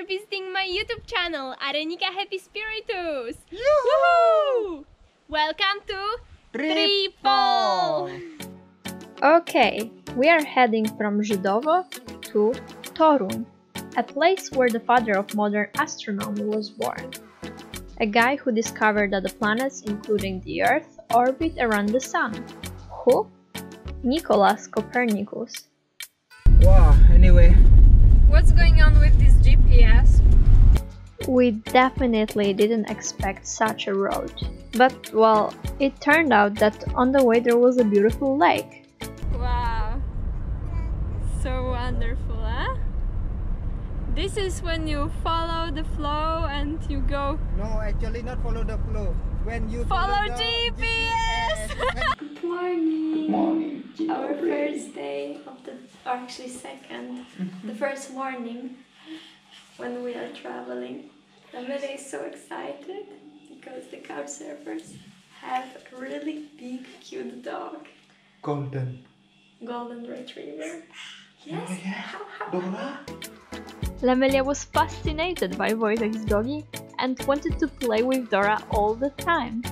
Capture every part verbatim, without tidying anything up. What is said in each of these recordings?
for visiting my YouTube channel, Arenika Happy Spiritus! Woohoo! Welcome to Tripol! Okay, we are heading from Żydowo to Toruń, a place where the father of modern astronomy was born. A guy who discovered that the planets, including the Earth, orbit around the Sun. Who? Nicolaus Copernicus. Wow, anyway. What's going on with this G P S? We definitely didn't expect such a road. But, well, it turned out that on the way there was a beautiful lake. Wow. So wonderful, huh? This is when you follow the flow and you go... No, actually not follow the flow. When you follow, follow G P S! G P S. Good morning! Good morning! Our first day of the... or actually second. The first morning when we are traveling. Lamelia is so excited because the couch surfers have a really big, cute dog. Golden. Golden Retriever. Yes! Oh, yeah. How, how, Dora? Lamelia was fascinated by Wojtek's doggy and wanted to play with Dora all the time.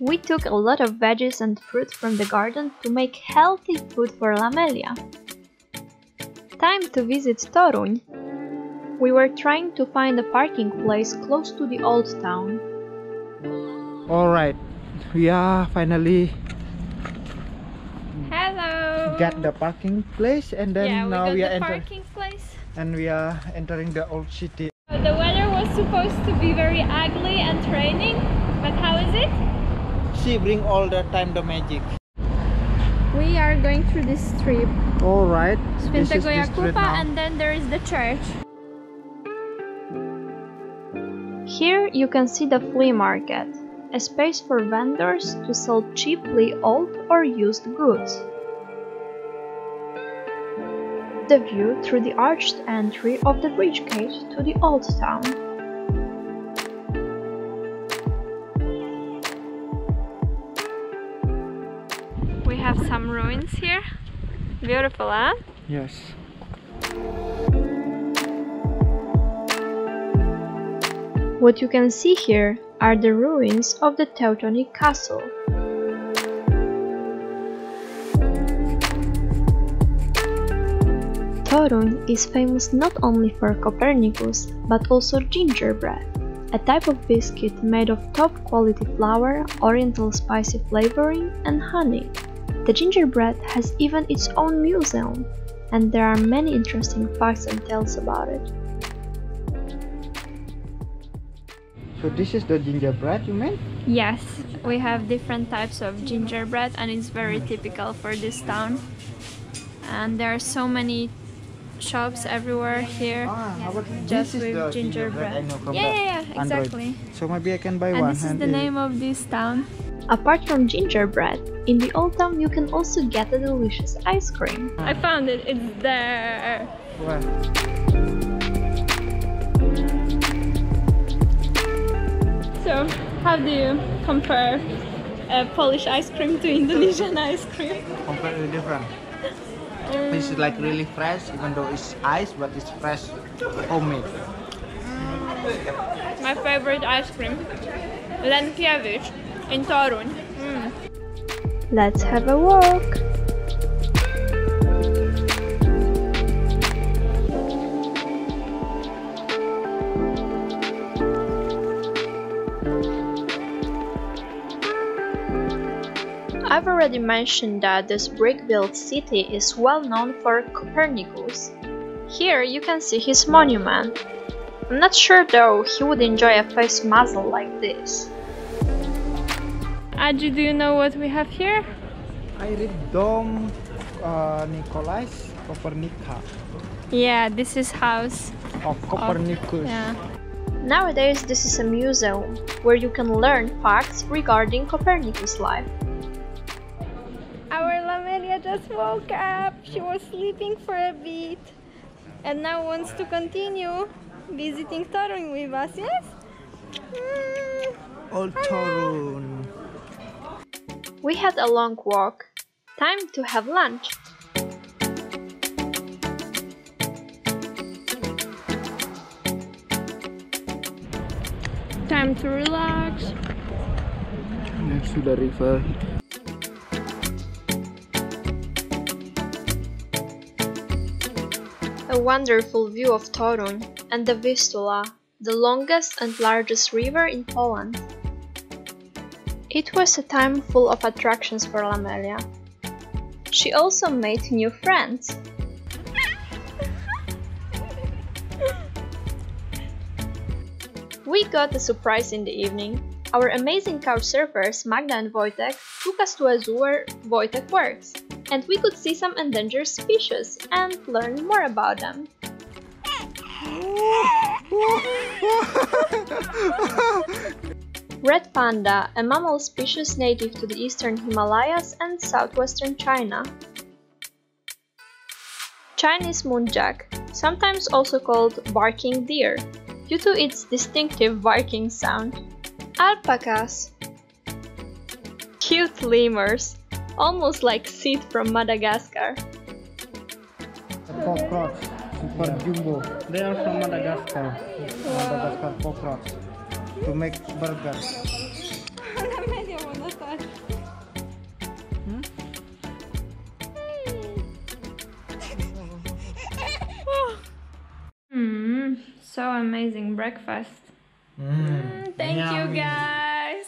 We took a lot of veggies and fruit from the garden to make healthy food for Lamelia. Time to visit Toruń. We were trying to find a parking place close to the old town. Alright, we are finally... Hello. Got the parking place, and then yeah, we now we the are entering. And we are entering the old city. The weather was supposed to be very ugly and raining, but how is it? She bring all the time the magic. We are going through this strip. All right. Świętego Jakuba, and then there is the church. Here you can see the flea market. A space for vendors to sell cheaply old or used goods. The view through the arched entry of the bridge gate to the old town. We have some ruins here. Beautiful, huh? Yes. What you can see here are the ruins of the Teutonic castle. Toruń is famous not only for Copernicus, but also gingerbread, a type of biscuit made of top-quality flour, oriental spicy flavoring and honey. The gingerbread has even its own museum, and there are many interesting facts and tales about it. So this is the gingerbread, you mean? Yes, we have different types of gingerbread, and it's very typical for this town. And there are so many shops everywhere here, ah, just with gingerbread. gingerbread. Yeah, yeah, yeah, exactly. So maybe I can buy and one. This is and the name of this town. Apart from gingerbread, in the old town you can also get a delicious ice cream. I found it, it's there! Wow. So, how do you compare uh, Polish ice cream to Indonesian ice cream? Completely different. Um, it's like really fresh, even though it's ice, but it's fresh, homemade. Mm. My favorite ice cream, Lenkiewicz in Toruń. Mm. Let's have a walk. I've already mentioned that this brick-built city is well known for Copernicus. Here you can see his monument. I'm not sure though he would enjoy a face muzzle like this. Adji, do you know what we have here? I read Dom uh, Nicolai Copernici. Yeah, this is house of Copernicus. Of, yeah. Nowadays this is a museum where you can learn facts regarding Copernicus' life. Our Lamelia just woke up, she was sleeping for a bit and now wants to continue visiting Toruń with us, yes? Mm. Old Toruń! We had a long walk. Time to have lunch. time to relax. Next to the river. A wonderful view of Toruń and the Vistula, the longest and largest river in Poland. It was a time full of attractions for Lamelia. She also made new friends. We got a surprise in the evening. Our amazing couch surfers Magda and Wojtek took us to a zoo where Wojtek works, and we could see some endangered species and learn more about them. Red panda, a mammal species native to the eastern Himalayas and southwestern China. Chinese muntjac, sometimes also called barking deer, due to its distinctive barking sound. Alpacas. Cute lemurs, almost like Sid from Madagascar. Cockroach, super jumbo. They are from Madagascar. Madagascar cockroach to make burgers. Hmm? So amazing breakfast. Mm. Mm, thank Yummy. you guys.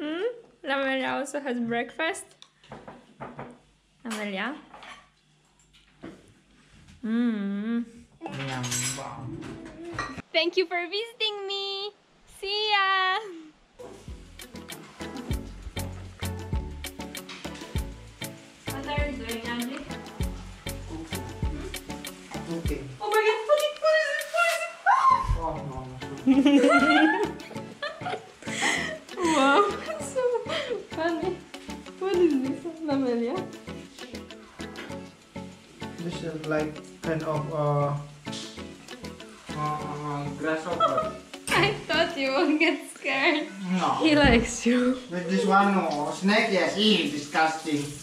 mm? Lamelia also has breakfast. Lamelia. Mm. Thank you for visiting me. See ya. What are you doing, Angie? Okay. Oh my God. Wow, that's so funny. What is this, Lamelia? This is like kind of uh, uh, grasshopper. I thought you would get scared. No. He likes you. With this one, no. Snake, yes, ew, disgusting.